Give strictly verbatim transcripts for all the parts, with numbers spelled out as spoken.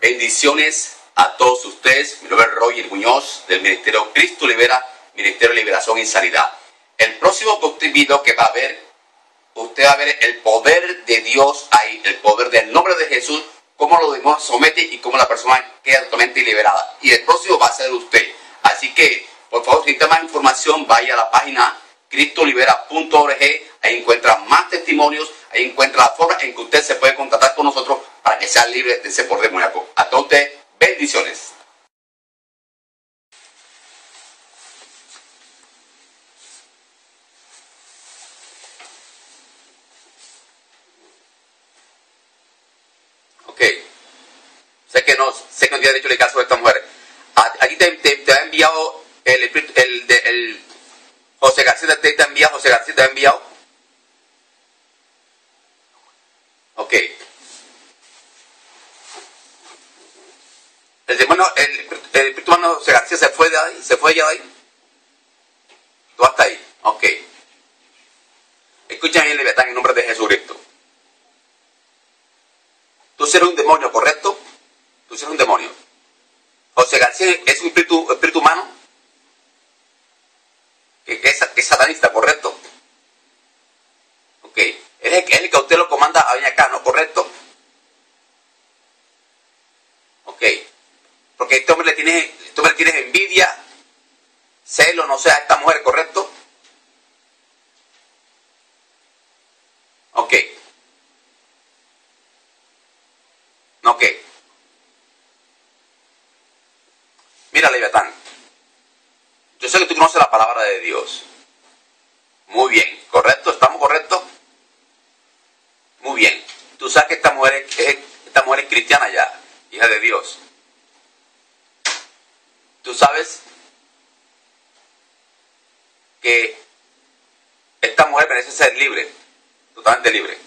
Bendiciones a todos ustedes. Mi nombre es Roger Muñoz del Ministerio Cristo Libera, Ministerio de Liberación y Sanidad. El próximo video que va a ver, usted va a ver el poder de Dios ahí, el poder del nombre de Jesús, cómo los demonios someten y cómo la persona queda totalmente liberada. Y el próximo va a ser usted. Así que, por favor, si necesita más información, vaya a la página cristolibera punto org. Ahí encuentra más testimonios, ahí encuentra la forma en que usted se puede contactar con nosotros para que sea libre de ese poder demoníaco. A todos ustedes, bendiciones. Ok. Sé que no, sé que no había dicho el caso de esta mujer. Aquí te, te, te ha enviado el espíritu, el, el, el José García te, te ha enviado, José García te ha enviado. Ok. El demonio, el, el espíritu humano José García se fue de ahí, se fue ya de ahí. Tú hasta ahí. Ok. Escucha bien, Leviatán, en nombre de Jesucristo. Tú eres un demonio, ¿correcto? Tú eres un demonio. José García es un espíritu, espíritu humano. Que es, es satanista, ¿correcto? Ok. Él es, el, es el que usted lo comanda a venir acá, ¿no? ¿Correcto? Ok. Porque este hombre le tienes, este hombre le tienes envidia, celo, no sé, a esta mujer, ¿correcto? Ok. Ok. Mira, Leviatán. Yo sé que tú conoces la palabra de Dios. Muy bien, ¿correcto? ¿Estamos correctos? Muy bien. Tú sabes que esta mujer es, esta mujer es cristiana ya, hija de Dios. Tú sabes que esta mujer merece ser libre, totalmente libre.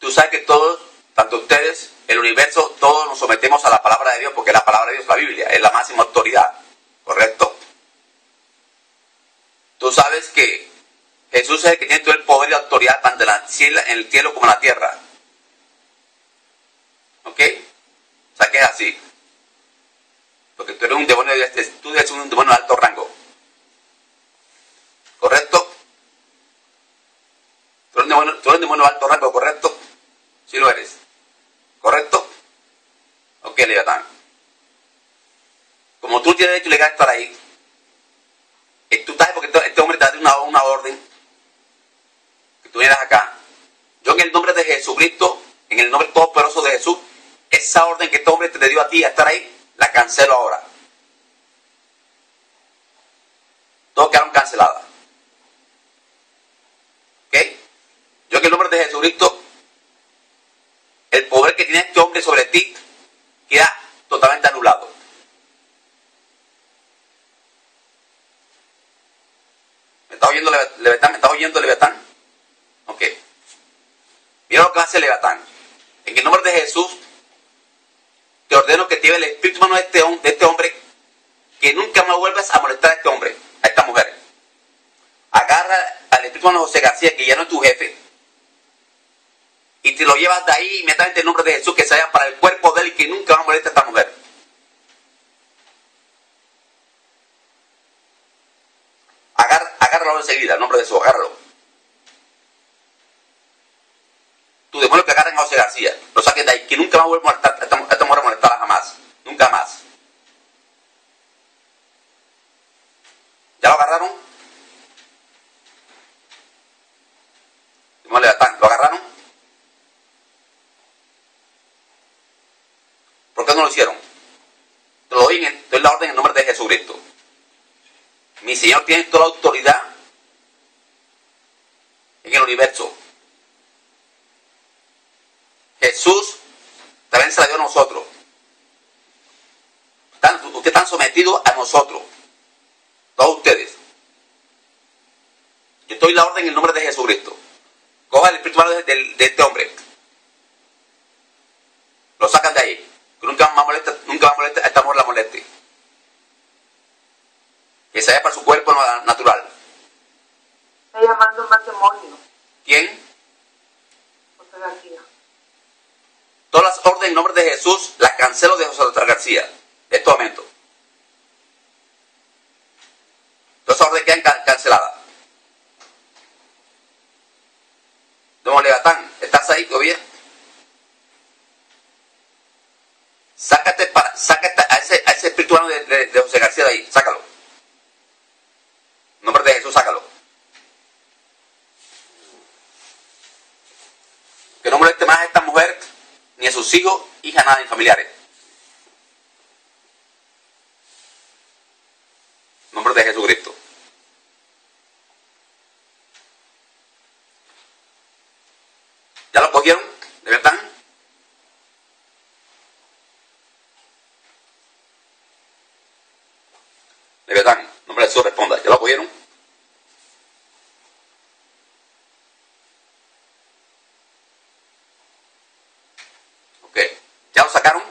Tú sabes que todos, tanto ustedes, el universo, todos nos sometemos a la palabra de Dios, porque la palabra de Dios, la Biblia, es la máxima autoridad. ¿Correcto? Tú sabes que Jesús es el que tiene todo el poder y autoridad tanto en el cielo como en la tierra. ¿Ok? O sea que es así. Porque tú eres un demonio, tú eres un demonio de alto rango. ¿Correcto? Tú eres un demonio, tú eres un demonio de alto rango, ¿correcto? Sí lo eres. ¿Correcto? Ok, Leviatán. Como tú tienes derecho legal a estar ahí, tú estás porque este hombre te da una, una orden que tú vienes acá. Yo en el nombre de Jesucristo, en el nombre todopoderoso de Jesús, esa orden que este hombre te dio a ti a estar ahí, la cancelo ahora. Todos quedaron canceladas. ¿Ok? Yo en el nombre de Jesucristo, el poder que tiene este hombre sobre ti queda totalmente anulado. Leviatán, ¿me estás oyendo, Leviatán? Ok. Mira lo que hace Leviatán. En el nombre de Jesús, te ordeno que te lleve el espíritu humano de este, de este hombre, que nunca más vuelvas a molestar a este hombre, a esta mujer. Agarra al espíritu humano José García, que ya no es tu jefe, y te lo llevas de ahí inmediatamente en el nombre de Jesús, que se vaya para el cuerpo de él y que nunca más moleste a esta mujer. Enseguida, en nombre de Jesús, agárralo. Tu demonio que agarren a José García, lo saquen de ahí, que nunca más vuelva a molestar a esta mujer, a molestarla jamás, nunca más. ¿Ya lo agarraron? ¿Lo agarraron? ¿Por qué no lo hicieron? Te lo doy en, te doy la orden en nombre de Jesucristo. Mi Señor tiene toda la autoridad en el universo. Jesús también se la dio a nosotros. Están, ustedes están sometidos a nosotros. Todos ustedes. Yo doy la orden en el nombre de Jesucristo. Coja el espíritu de, de, de este hombre. Lo sacan de ahí. Que nunca más molesta, nunca más molesta, a esta mujer la moleste. Que se vaya para su cuerpo natural. Está llamando el matrimonio. ¿Quién? José García. Todas las órdenes en nombre de Jesús las cancelo de José García. Es tu momento. Todas esas órdenes quedan canceladas. Don Leviatán, ¿estás ahí todavía? Sácate, para, sácate a ese, a ese espíritu humano de, de, de José García de ahí. Sácalo. En nombre de Jesús, sácalo. Que no moleste más a esta mujer, ni a sus hijos, hijas, nada, ni familiares. En nombre de Jesucristo. ¿Ya lo cogieron? ¿De verdad? De verdad. En nombre de Jesús, responda. ¿Ya lo cogieron? Ok. ¿Ya lo sacaron?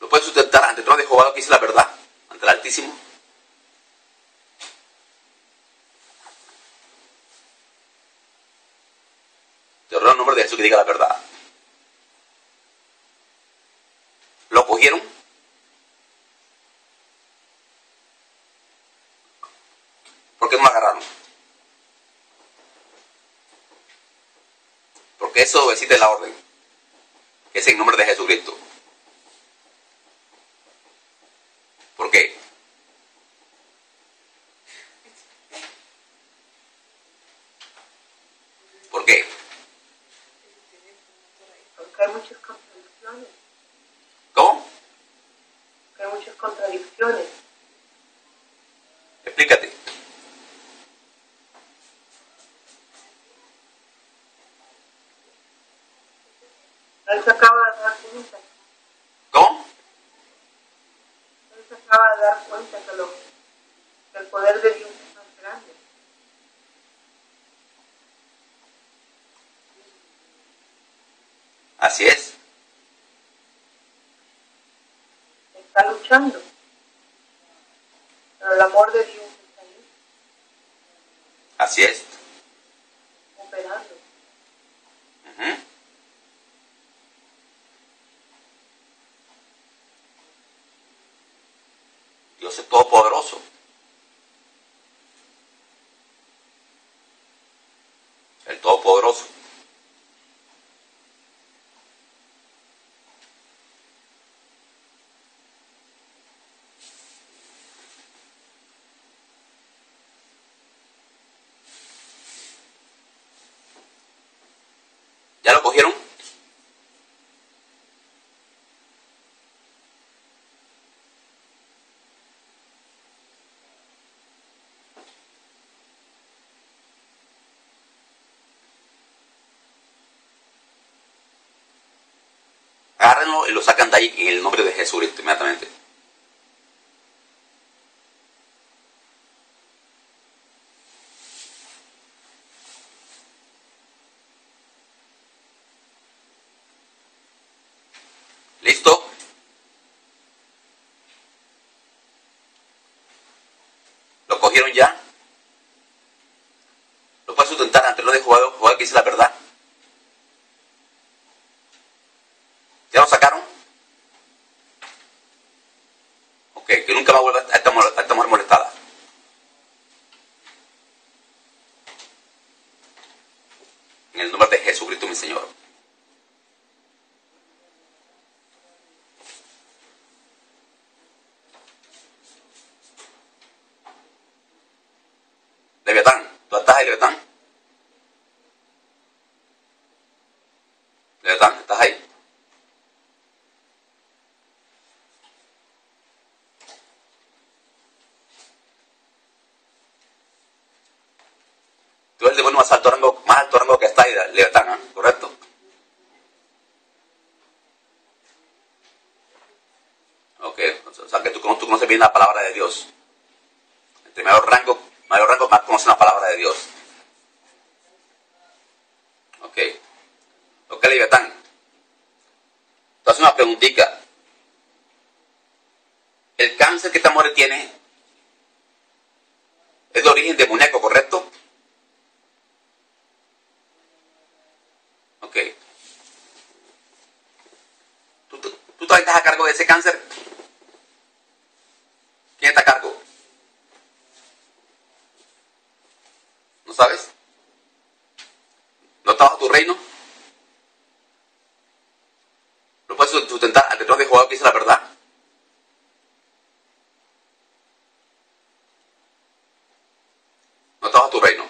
Lo puedes sustentar ante el trono de Jehová, lo que dice la verdad, ante el Altísimo. De Jesús que diga la verdad. ¿Lo cogieron? ¿Por qué no lo agarraron? Porque eso obedece la orden. Es en nombre de Jesucristo. ¿Por qué? ¿Por qué? Porque hay muchas contradicciones. ¿Cómo? Porque hay muchas contradicciones. Explícate. Él se acaba de dar cuenta. ¿Cómo? Él se acaba de dar cuenta que, lo, que el poder de Dios es más grande. Así es. Está luchando. Pero el amor de Dios está ahí. Así es. Operando. Uh-huh. Dios es todopoderoso. El todopoderoso. ¿Ya lo cogieron? Agárrenlo y lo sacan de ahí en el nombre de Jesucristo inmediatamente. ¿Listo? ¿Lo cogieron ya? ¿Lo puedes sustentar ante lo de jugador, jugador que dice la verdad? ¿Ya lo sacaron? Ok, que nunca más vuelva a esta, a esta mujer molestada. En el nombre de Jesucristo, mi Señor. Leviatán, ¿tú estás ahí, Leviatán? Leviatán, ¿estás ahí? Tú eres el demonio más alto rango, más alto rango que está ahí, Leviatán, ¿eh? ¿Correcto? Ok, o sea que tú, tú conoces bien la palabra de Dios. Entre mayor rango, mayor rango, más conoce la palabra de Dios. Ok. Ok, Leviatán. Te hace una preguntita. El cáncer que esta mujer tiene es de origen demoníaco, ¿correcto? estás a cargo de ese cáncer? ¿Quién está a cargo? ¿No sabes? ¿No está bajo tu reino? ¿No puedes sustentar al detrás de jugador que dice la verdad? No está bajo tu reino.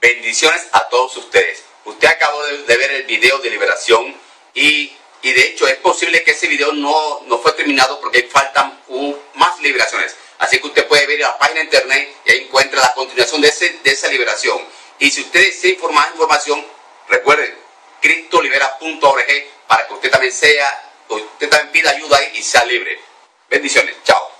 Bendiciones a todos ustedes. Usted acabó de ver el video de liberación y, y de hecho es posible que ese video no, no fue terminado porque faltan uh, más liberaciones. Así que usted puede ver la página de internet y ahí encuentra la continuación de, ese, de esa liberación. Y si usted desea informar información, recuerden, cristo libera punto org para que usted también sea, usted también pida ayuda ahí y sea libre. Bendiciones, chao.